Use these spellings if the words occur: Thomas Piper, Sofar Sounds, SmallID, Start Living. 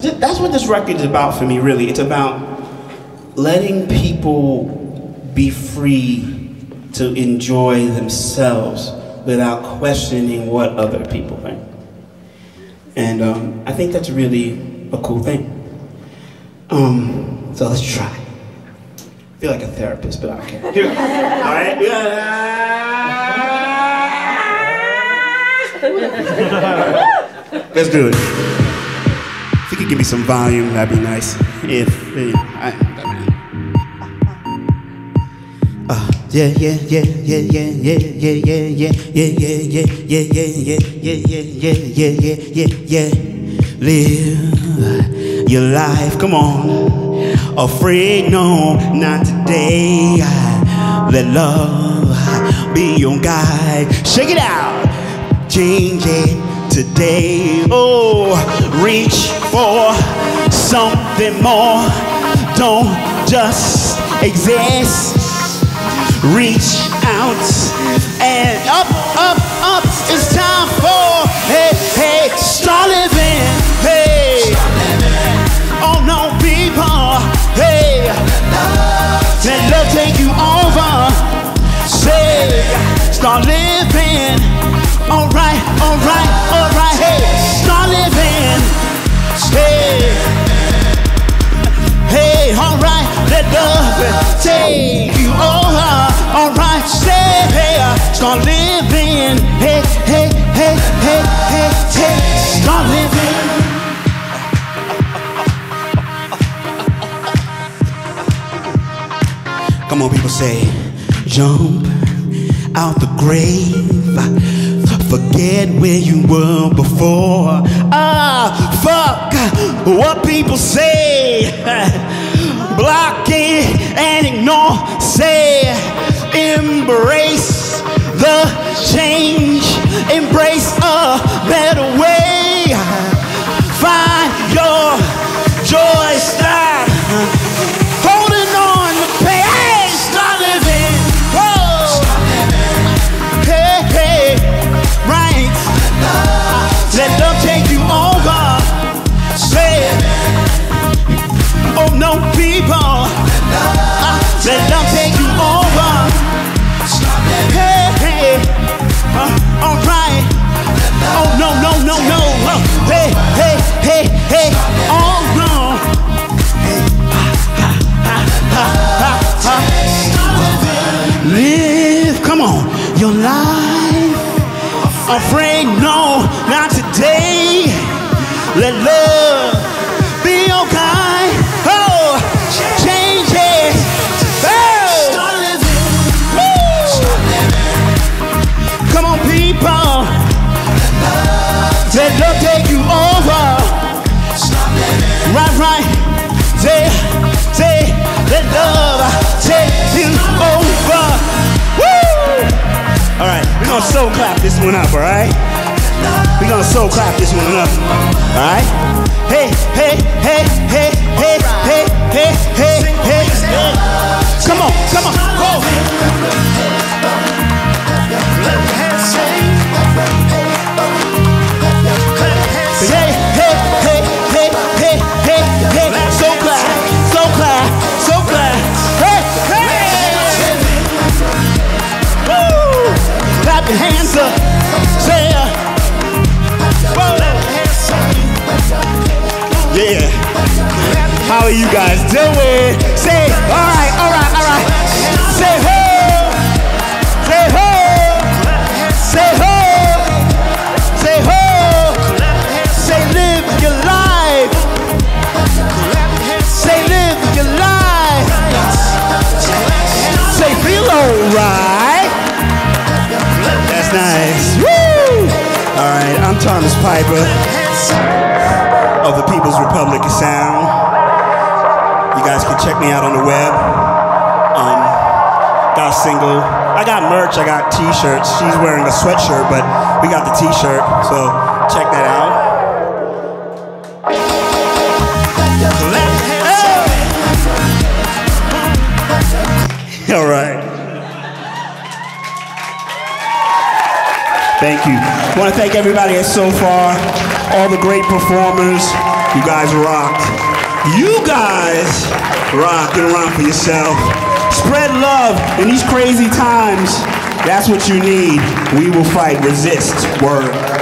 That's what this record is about for me, really. It's about letting people be free to enjoy themselves without questioning what other people think. And I think that's really a cool thing. So let's try. I feel like a therapist, but I don't care. Here we go. All right? Let's do it. If you could give me some volume, that'd be nice. Live your life, come on. Afraid, no, not today. Let love be your guide. Shake it out, change it today. Oh, reach for something more. Don't just exist. Reach out and up, up, up. It's time for, hey, hey, start living, hey. Start living. Oh no, people, hey. Let love take you over. Say, start living. All right, all right, all right, hey. Start living, hey. Hey, all right, let love take you over. All right, say, hey, start living, hey, hey, hey, hey, hey, hey, start living. Come on, people, say, jump out the grave, forget where you were before. Ah, fuck what people say, block it and ignore, say, embrace the change, embrace a better way, find your joy, stop holding on to pain, hey, start living, whoa, start living. Hey, hey, right, let love take you over, say, oh no people, let love take you over. Hey, hey, all right. Oh no, no, no, no. Hey, hey, hey, hey. All wrong. Live, come on, your life. Afraid, no, not today. Let love be your guide. Oh, change it. Oh. Come on, people. Let love take you over. Right, right. Say, let love take you over. Woo! All right, we're gonna soul clap this one up, all right? We're gonna soul clap this one up, all right? Hey, hey, hey, hey, hey, hey, hey, hey, hey, hey. Come on, come on, go. Hands up, say, yeah, how are you guys doing? Say, all right, all right, all right. Say, ho, say, ho, say, ho, say, ho, say, live your life, say, live your life, say, feel all right. Nice. Woo! All right, I'm Thomas Piper of the People's Republic of Sound. You guys can check me out on the web. Got a single. I got merch. I got T-shirts. She's wearing a sweatshirt, but we got the T-shirt, so check that out. Oh! All right. Thank you. I want to thank everybody at Sofar, all the great performers. You guys rocked. You guys rock and rock for yourself. Spread love in these crazy times. That's what you need. We will fight, resist, word.